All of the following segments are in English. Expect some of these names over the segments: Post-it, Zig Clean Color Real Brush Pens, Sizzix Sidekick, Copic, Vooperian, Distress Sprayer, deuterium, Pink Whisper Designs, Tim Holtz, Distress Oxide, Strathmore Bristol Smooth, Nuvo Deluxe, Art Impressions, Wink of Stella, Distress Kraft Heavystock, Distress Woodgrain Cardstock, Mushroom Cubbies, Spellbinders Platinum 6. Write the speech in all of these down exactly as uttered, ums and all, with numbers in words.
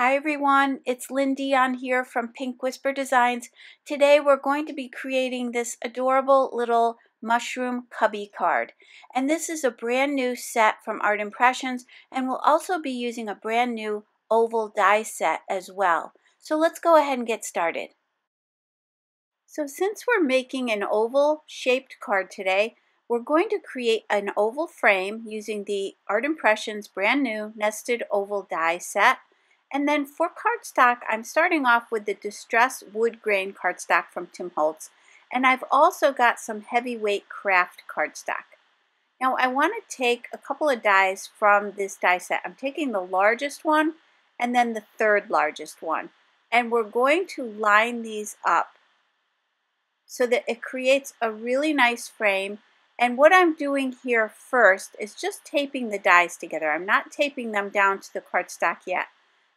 Hi everyone, it's Lindy on here from Pink Whisper Designs. Today we're going to be creating this adorable little mushroom cubby card. And this is a brand new set from Art Impressions, and we'll also be using a brand new oval die set as well. So let's go ahead and get started. So since we're making an oval shaped card today, we're going to create an oval frame using the Art Impressions brand new nested oval die set. And then for cardstock, I'm starting off with the Distress Wood Grain cardstock from Tim Holtz. And I've also got some heavyweight craft cardstock. Now I want to take a couple of dies from this die set. I'm taking the largest one and then the third largest one. And we're going to line these up so that it creates a really nice frame. And what I'm doing here first is just taping the dies together. I'm not taping them down to the cardstock yet.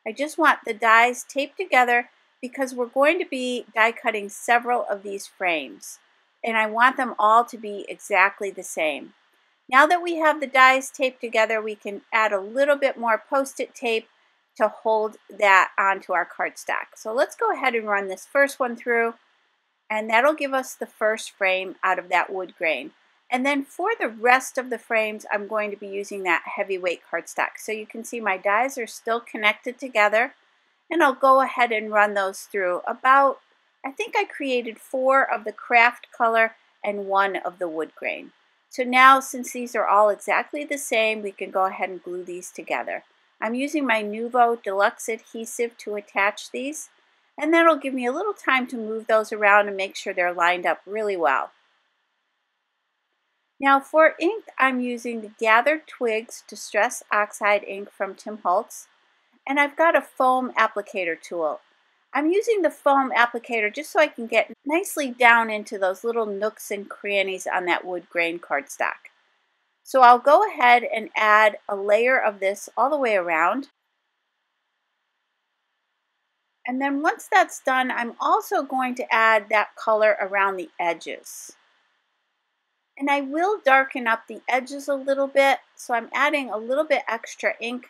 I just want the dies taped together because we're going to be die cutting several of these frames, and I want them all to be exactly the same. Now that we have the dies taped together, we can add a little bit more post-it tape to hold that onto our cardstock. So let's go ahead and run this first one through, and that'll give us the first frame out of that wood grain. And then for the rest of the frames, I'm going to be using that heavyweight cardstock. So you can see my dies are still connected together, and I'll go ahead and run those through about, I think I created four of the craft color and one of the wood grain. So now, since these are all exactly the same, we can go ahead and glue these together. I'm using my Nuvo Deluxe adhesive to attach these, and that'll give me a little time to move those around and make sure they're lined up really well. Now for ink, I'm using the Gathered Twigs Distress Oxide ink from Tim Holtz, and I've got a foam applicator tool. I'm using the foam applicator just so I can get nicely down into those little nooks and crannies on that wood grain cardstock. So I'll go ahead and add a layer of this all the way around. And then once that's done, I'm also going to add that color around the edges. And I will darken up the edges a little bit, so I'm adding a little bit extra ink,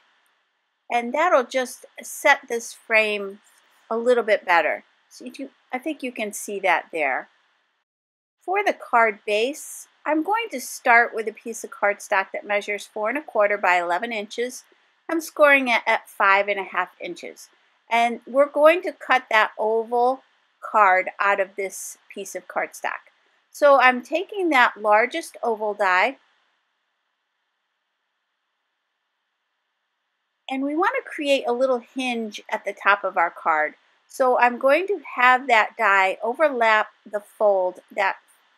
and that'll just set this frame a little bit better. So you do, I think you can see that there. For the card base, I'm going to start with a piece of cardstock that measures four and a quarter by eleven inches. I'm scoring it at five and a half inches, and we're going to cut that oval card out of this piece of cardstock. So I'm taking that largest oval die, and we want to create a little hinge at the top of our card. So I'm going to have that die overlap the fold, that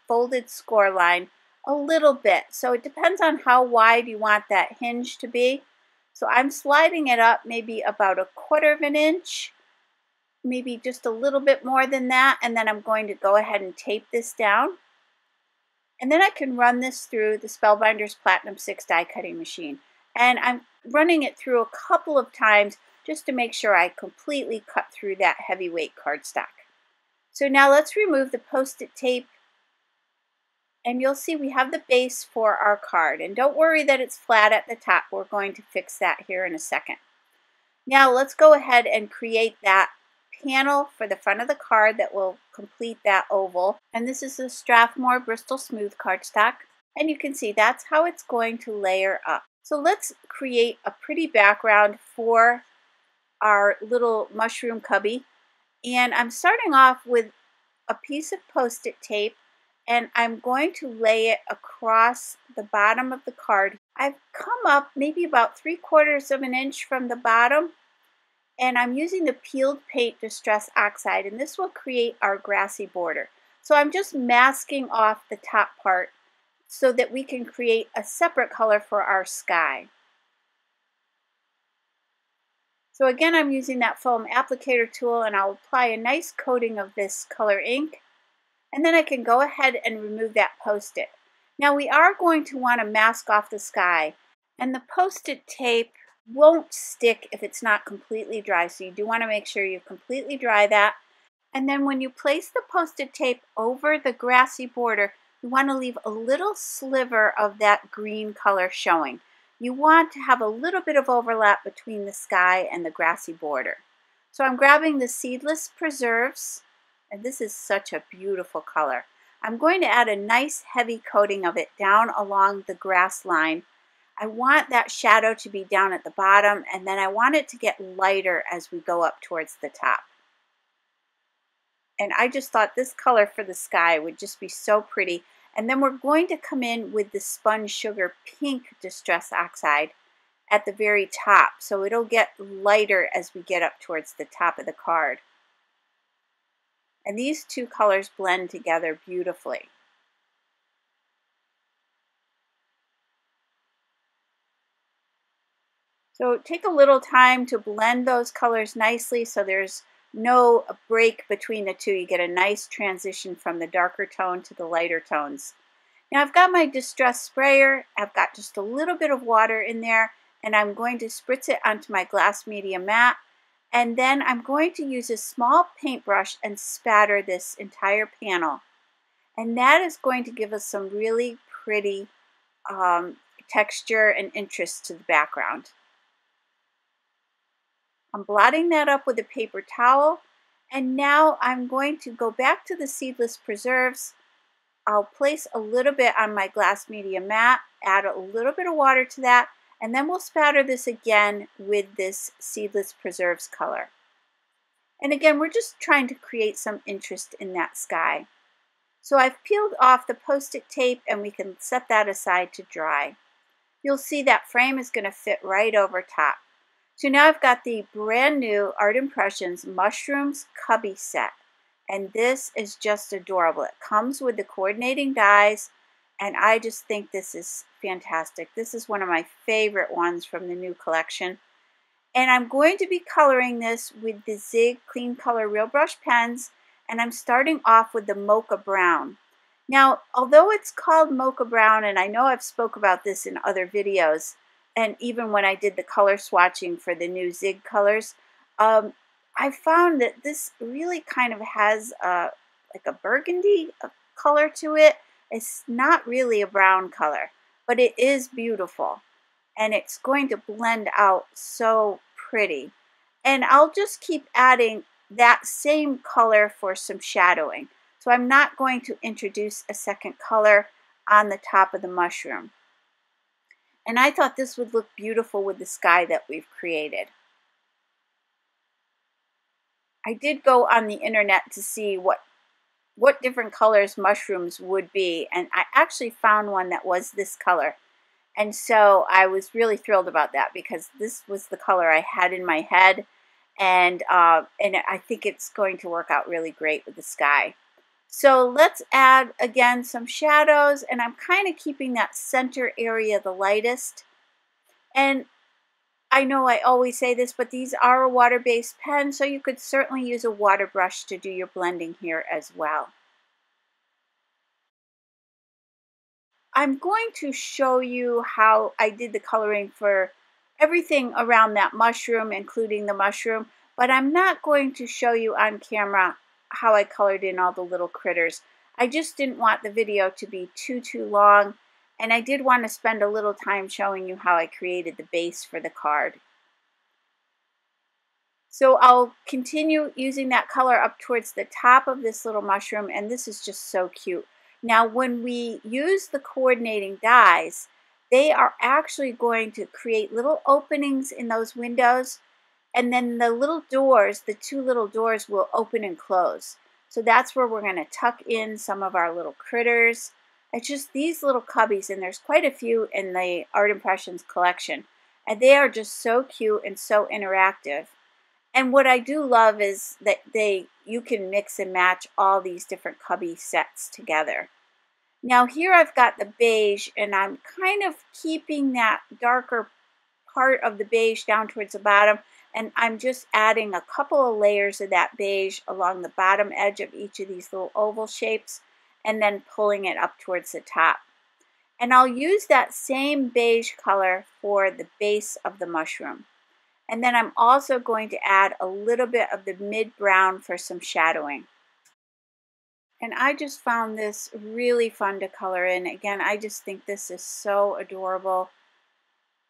folded score line, a little bit. So it depends on how wide you want that hinge to be. So I'm sliding it up maybe about a quarter of an inch, maybe just a little bit more than that, and then I'm going to go ahead and tape this down. And then I can run this through the Spellbinders Platinum six die cutting machine. And I'm running it through a couple of times just to make sure I completely cut through that heavyweight cardstock. So now let's remove the post-it tape, and you'll see we have the base for our card. And don't worry that it's flat at the top. We're going to fix that here in a second. Now let's go ahead and create that panel for the front of the card that will complete that oval, and this is the Strathmore Bristol Smooth cardstock, and you can see that's how it's going to layer up. So let's create a pretty background for our little mushroom cubby, and I'm starting off with a piece of post-it tape, and I'm going to lay it across the bottom of the card. I've come up maybe about three quarters of an inch from the bottom, and I'm using the Peeled Paint Distress Oxide, and this will create our grassy border. So I'm just masking off the top part so that we can create a separate color for our sky. So again, I'm using that foam applicator tool, and I'll apply a nice coating of this color ink, and then I can go ahead and remove that post-it. Now we are going to want to mask off the sky, and the post-it tape won't stick if it's not completely dry, so you do want to make sure you completely dry that. And then when you place the post-it tape over the grassy border, you want to leave a little sliver of that green color showing. you want to have a little bit of overlap between the sky and the grassy border. So I'm grabbing the Seedless Preserves, and this is such a beautiful color. I'm going to add a nice heavy coating of it down along the grass line. I want that shadow to be down at the bottom, and then I want it to get lighter as we go up towards the top. And I just thought this color for the sky would just be so pretty. And then we're going to come in with the Spun Sugar Pink Distress Oxide at the very top, so it'll get lighter as we get up towards the top of the card. And these two colors blend together beautifully. So take a little time to blend those colors nicely so there's no break between the two. You get a nice transition from the darker tone to the lighter tones. Now I've got my distress sprayer. I've got just a little bit of water in there, and I'm going to spritz it onto my glass media mat. And then I'm going to use a small paintbrush and spatter this entire panel. And that is going to give us some really pretty um, texture and interest to the background. I'm blotting that up with a paper towel, and now I'm going to go back to the Seedless Preserves. I'll place a little bit on my glass media mat, add a little bit of water to that, and then we'll spatter this again with this Seedless Preserves color. And again, we're just trying to create some interest in that sky. So I've peeled off the Post-it tape, and we can set that aside to dry. You'll see that frame is going to fit right over top. So now I've got the brand new Art Impressions Mushrooms Cubby set, and this is just adorable. It comes with the coordinating dies, and I just think this is fantastic. This is one of my favorite ones from the new collection. And I'm going to be coloring this with the Zig Clean Color Real Brush Pens, and I'm starting off with the Mocha Brown. Now, although it's called Mocha Brown, and I know I've spoke about this in other videos, and even when I did the color swatching for the new Zig colors, um, I found that this really kind of has a, like a burgundy color to it. It's not really a brown color, but it is beautiful, and it's going to blend out so pretty. And I'll just keep adding that same color for some shadowing. So I'm not going to introduce a second color on the top of the mushroom. And I thought this would look beautiful with the sky that we've created. I did go on the internet to see what, what different colors mushrooms would be, and I actually found one that was this color. And so I was really thrilled about that because this was the color I had in my head, and, uh, and I think it's going to work out really great with the sky. So let's add, again, some shadows, and I'm kind of keeping that center area the lightest. And I know I always say this, but these are a water-based pen, so you could certainly use a water brush to do your blending here as well. I'm going to show you how I did the coloring for everything around that mushroom, including the mushroom, but I'm not going to show you on camera how I colored in all the little critters. I just didn't want the video to be too, too long, and I did want to spend a little time showing you how I created the base for the card. So I'll continue using that color up towards the top of this little mushroom, and this is just so cute. Now, when we use the coordinating dies, they are actually going to create little openings in those windows. And then the little doors, the two little doors, will open and close. So that's where we're going to tuck in some of our little critters. It's just these little cubbies, and there's quite a few in the Art Impressions collection. And they are just so cute and so interactive. And what I do love is that they you can mix and match all these different cubby sets together. Now here I've got the beige, and I'm kind of keeping that darker part of the beige down towards the bottom. And I'm just adding a couple of layers of that beige along the bottom edge of each of these little oval shapes, and then pulling it up towards the top. And I'll use that same beige color for the base of the mushroom. And then I'm also going to add a little bit of the mid-brown for some shadowing. And I just found this really fun to color in. Again, I just think this is so adorable.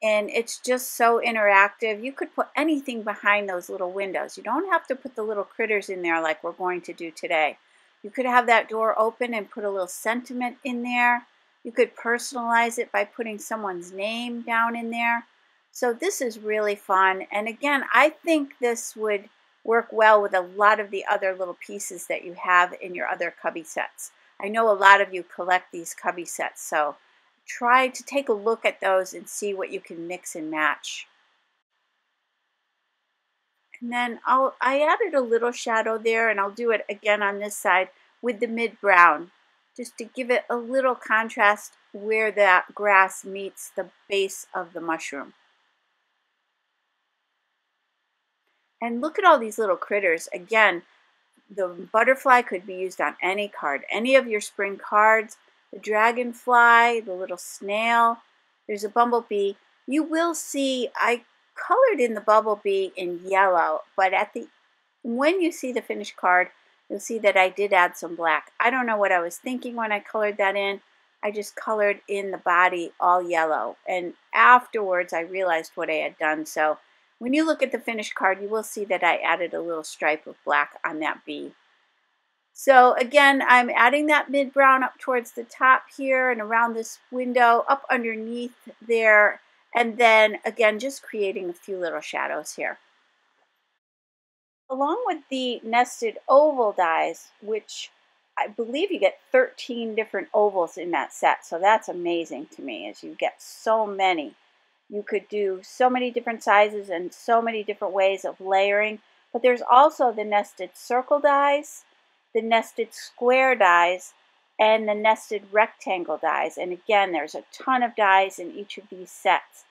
and it's just so interactive. You could put anything behind those little windows. You don't have to put the little critters in there like we're going to do today. You could have that door open and put a little sentiment in there. You could personalize it by putting someone's name down in there. So this is really fun. And again, I think this would work well with a lot of the other little pieces that you have in your other cubby sets. I know a lot of you collect these cubby sets, so try to take a look at those and see what you can mix and match. And then I'll, I added a little shadow there, and I'll do it again on this side with the mid-brown, just to give it a little contrast where that grass meets the base of the mushroom. And look at all these little critters. Again, the butterfly could be used on any card, any of your spring cards, the dragonfly, the little snail, there's a bumblebee. You will see, I colored in the bumblebee in yellow, but at the when you see the finished card, you'll see that I did add some black. I don't know what I was thinking when I colored that in. I just colored in the body all yellow, and afterwards I realized what I had done. So when you look at the finished card, you will see that I added a little stripe of black on that bee. So again, I'm adding that mid-brown up towards the top here and around this window, up underneath there, and then again just creating a few little shadows here. Along with the nested oval dies, which I believe you get thirteen different ovals in that set, so that's amazing to me, as you get so many. You could do so many different sizes and so many different ways of layering, but there's also the nested circle dies, the nested square dies, and the nested rectangle dies. And again, there's a ton of dies in each of these sets.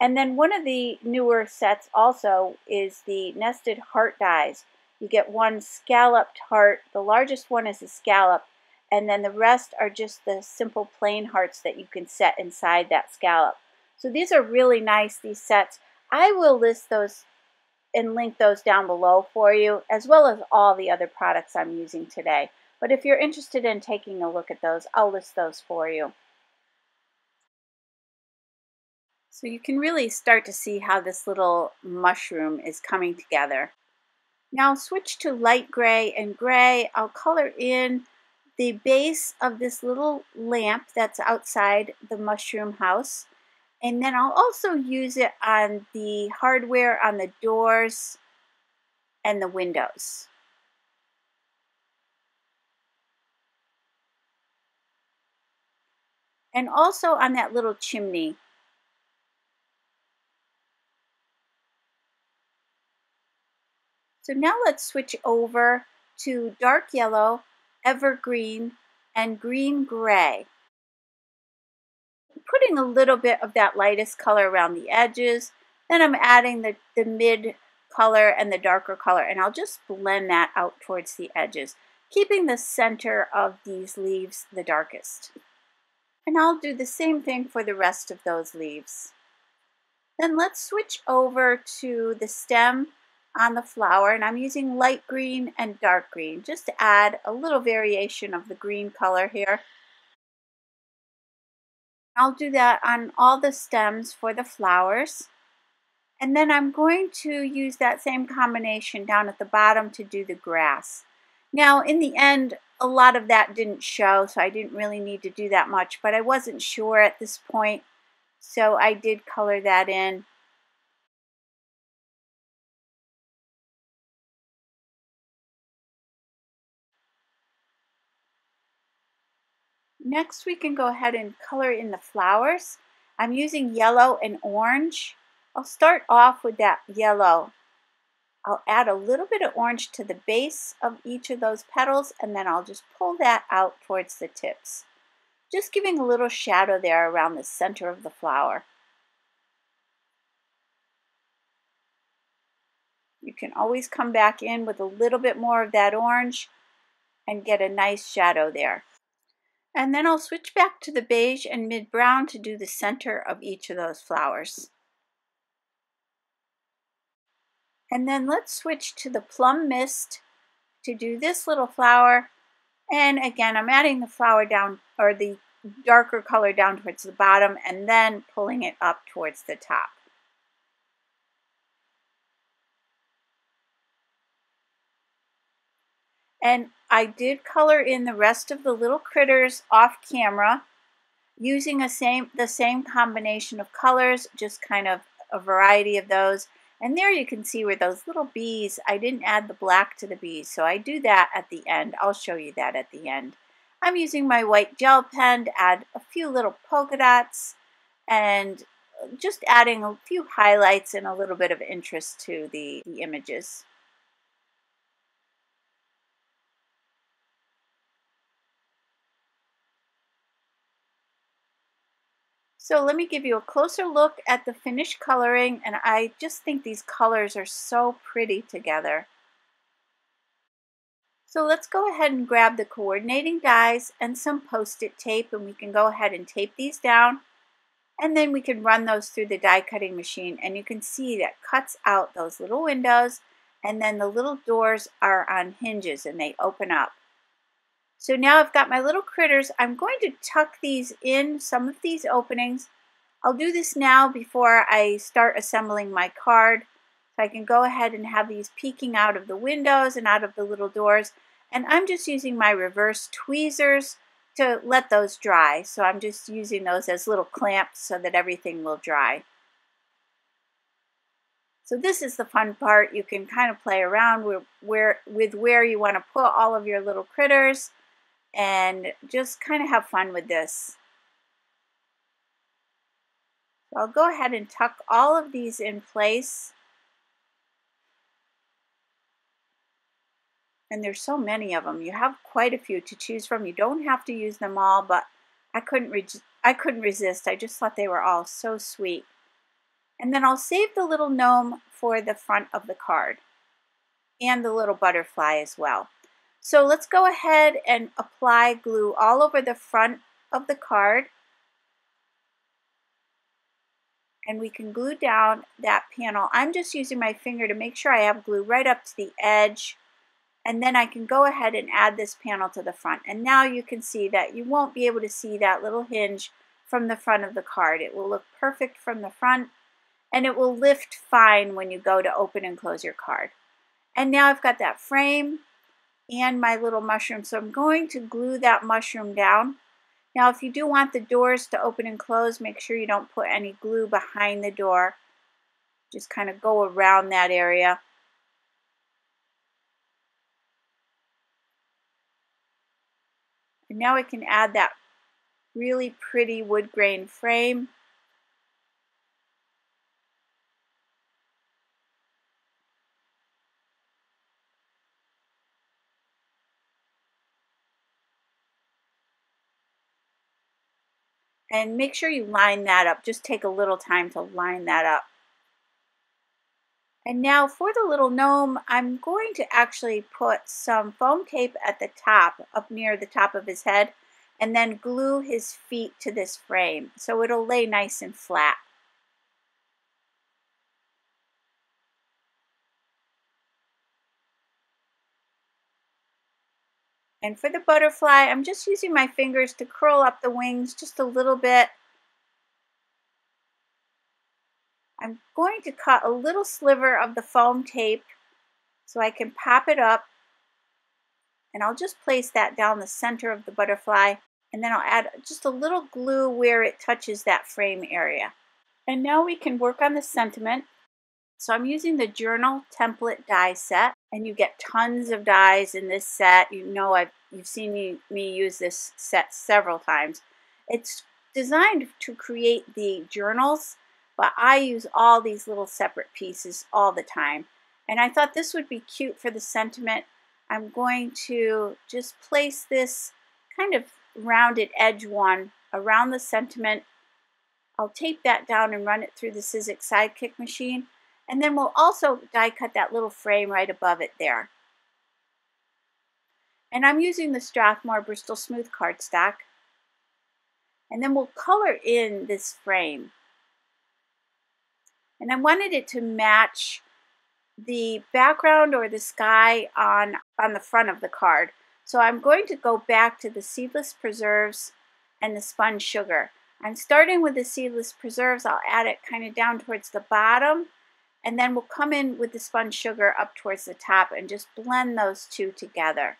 And then one of the newer sets also is the nested heart dies. You get one scalloped heart. The largest one is a scallop, and then the rest are just the simple plain hearts that you can set inside that scallop. So these are really nice, these sets. I will list those and link those down below for you, as well as all the other products I'm using today. But if you're interested in taking a look at those, I'll list those for you. So you can really start to see how this little mushroom is coming together. Now I'll switch to light gray and gray. I'll color in the base of this little lamp that's outside the mushroom house. And then I'll also use it on the hardware on the doors and the windows. And also on that little chimney. So now let's switch over to dark yellow, evergreen, and green gray. Putting a little bit of that lightest color around the edges, then I'm adding the, the mid color and the darker color, and I'll just blend that out towards the edges, keeping the center of these leaves the darkest. And I'll do the same thing for the rest of those leaves. Then let's switch over to the stem on the flower, and I'm using light green and dark green, just to add a little variation of the green color here. I'll do that on all the stems for the flowers. And then I'm going to use that same combination down at the bottom to do the grass. Now, in the end, a lot of that didn't show, so I didn't really need to do that much, but I wasn't sure at this point, so I did color that in. Next, we can go ahead and color in the flowers. I'm using yellow and orange. I'll start off with that yellow. I'll add a little bit of orange to the base of each of those petals, and then I'll just pull that out towards the tips. Just giving a little shadow there around the center of the flower. You can always come back in with a little bit more of that orange and get a nice shadow there. And then I'll switch back to the beige and mid-brown to do the center of each of those flowers. And then let's switch to the plum mist to do this little flower. And again, I'm adding the flower down, or the darker color down towards the bottom and then pulling it up towards the top. And I did color in the rest of the little critters off camera using a same, the same combination of colors, just kind of a variety of those. And there you can see where those little bees, I didn't add the black to the bees, so I do that at the end. I'll show you that at the end. I'm using my white gel pen to add a few little polka dots and just adding a few highlights and a little bit of interest to the, the images. So let me give you a closer look at the finished coloring, and I just think these colors are so pretty together. So let's go ahead and grab the coordinating dies and some post-it tape, and we can go ahead and tape these down, and then we can run those through the die cutting machine, and you can see that cuts out those little windows, and then the little doors are on hinges and they open up. So now I've got my little critters. I'm going to tuck these in some of these openings. I'll do this now before I start assembling my card. So I can go ahead and have these peeking out of the windows and out of the little doors. And I'm just using my reverse tweezers to let those dry. So I'm just using those as little clamps so that everything will dry. So this is the fun part. You can kind of play around with where, with where you want to put all of your little critters, and just kind of have fun with this. I'll go ahead and tuck all of these in place. And there's so many of them. You have quite a few to choose from. You don't have to use them all, but I couldn't re- I couldn't resist. I just thought they were all so sweet. And then I'll save the little gnome for the front of the card and the little butterfly as well. So let's go ahead and apply glue all over the front of the card. And we can glue down that panel. I'm just using my finger to make sure I have glue right up to the edge. And then I can go ahead and add this panel to the front. And now you can see that you won't be able to see that little hinge from the front of the card. It will look perfect from the front, and it will lift fine when you go to open and close your card. And now I've got that frame and my little mushroom. So I'm going to glue that mushroom down. Now if you do want the doors to open and close, make sure you don't put any glue behind the door. Just kind of go around that area. And now I can add that really pretty wood grain frame. And make sure you line that up. Just take a little time to line that up. And now for the little gnome, I'm going to actually put some foam tape at the top, up near the top of his head, and then glue his feet to this frame so it'll lay nice and flat. And for the butterfly, I'm just using my fingers to curl up the wings just a little bit. I'm going to cut a little sliver of the foam tape so I can pop it up. And I'll just place that down the center of the butterfly. And then I'll add just a little glue where it touches that frame area. And now we can work on the sentiment. So I'm using the journal template die set, and you get tons of dies in this set. You know, I've, you've seen me, me use this set several times. It's designed to create the journals, but I use all these little separate pieces all the time. And I thought this would be cute for the sentiment. I'm going to just place this kind of rounded edge one around the sentiment. I'll tape that down and run it through the Sizzix Sidekick machine. And then we'll also die cut that little frame right above it there. And I'm using the Strathmore Bristol Smooth cardstock. And then we'll color in this frame. And I wanted it to match the background or the sky on, on the front of the card. So I'm going to go back to the Seedless Preserves and the spun sugar. I'm starting with the seedless preserves. I'll add it kind of down towards the bottom, and then we'll come in with the spun sugar up towards the top and just blend those two together.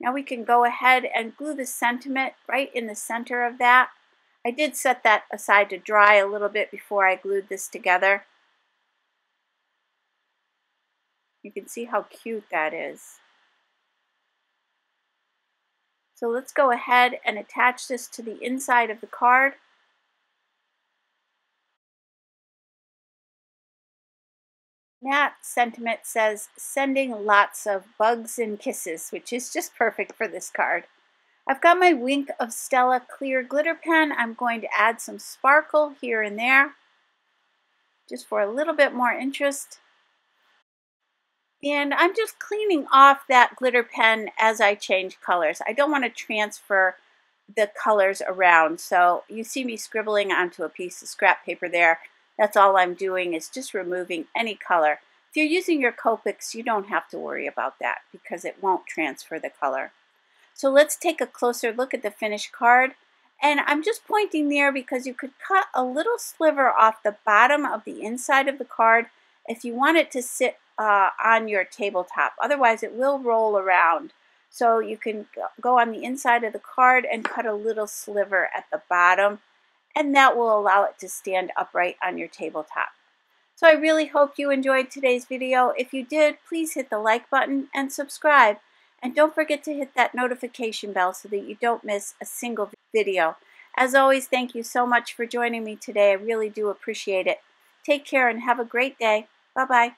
Now we can go ahead and glue the sentiment right in the center of that. I did set that aside to dry a little bit before I glued this together. You can see how cute that is. So let's go ahead and attach this to the inside of the card. That sentiment says, sending lots of bugs and kisses, which is just perfect for this card. I've got my Wink of Stella clear glitter pen. I'm going to add some sparkle here and there, just for a little bit more interest. And I'm just cleaning off that glitter pen as I change colors. I don't want to transfer the colors around, so you see me scribbling onto a piece of scrap paper there. That's all I'm doing, is just removing any color. If you're using your Copics, you don't have to worry about that because it won't transfer the color. So let's take a closer look at the finished card. And I'm just pointing there because you could cut a little sliver off the bottom of the inside of the card if you want it to sit uh, on your tabletop. Otherwise, it will roll around. So you can go on the inside of the card and cut a little sliver at the bottom, and that will allow it to stand upright on your tabletop. So I really hope you enjoyed today's video. If you did, please hit the like button and subscribe. And don't forget to hit that notification bell so that you don't miss a single video. As always, thank you so much for joining me today. I really do appreciate it. Take care and have a great day. Bye-bye.